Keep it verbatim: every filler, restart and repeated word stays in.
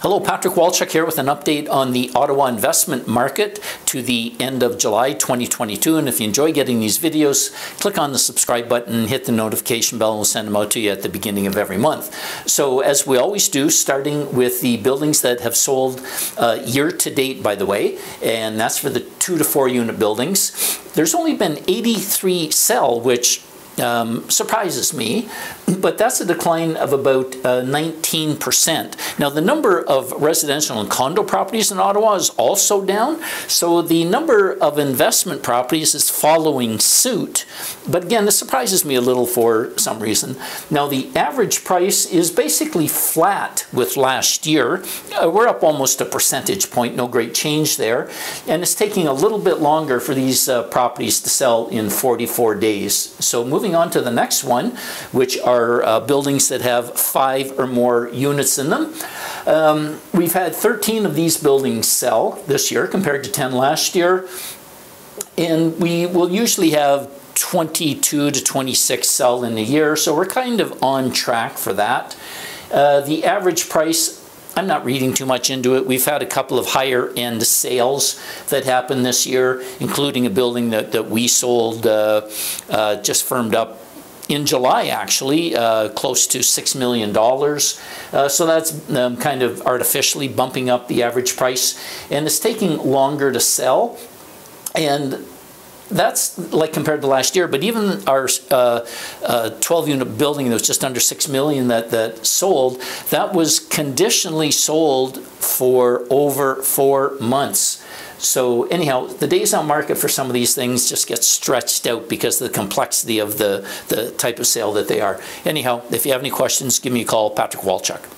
Hello, Patrick Walchuk here with an update on the Ottawa investment market to the end of July twenty twenty-two. And if you enjoy getting these videos, click on the subscribe button, hit the notification bell, and we'll send them out to you at the beginning of every month. So as we always do, starting with the buildings that have sold uh, year to date, by the way, and that's for the two to four unit buildings. There's only been eighty-three sell, which Um, surprises me, but that's a decline of about uh, nineteen percent. Now, the number of residential and condo properties in Ottawa is also down, so the number of investment properties is following suit. But again, this surprises me a little for some reason. Now, the average price is basically flat with last year. Uh, we're up almost a percentage point, no great change there, and it's taking a little bit longer for these uh, properties to sell in forty-four days. So moving on to the next one, which are uh, buildings that have five or more units in them. Um, we've had thirteen of these buildings sell this year compared to ten last year, and we will usually have twenty-two to twenty-six sell in a year, so we're kind of on track for that. Uh, the average price, I'm not reading too much into it. We've had a couple of higher end sales that happened this year, including a building that, that we sold, uh, uh, just firmed up in July actually, uh, close to six million dollars. Uh, so that's um, kind of artificially bumping up the average price, and it's taking longer to sell. And that's like compared to last year, but even our uh, uh, twelve unit building that was just under six million that, that sold, that was conditionally sold for over four months. So anyhow, the days on market for some of these things just gets stretched out because of the complexity of the, the type of sale that they are. Anyhow, if you have any questions, give me a call, Patrick Walchuk.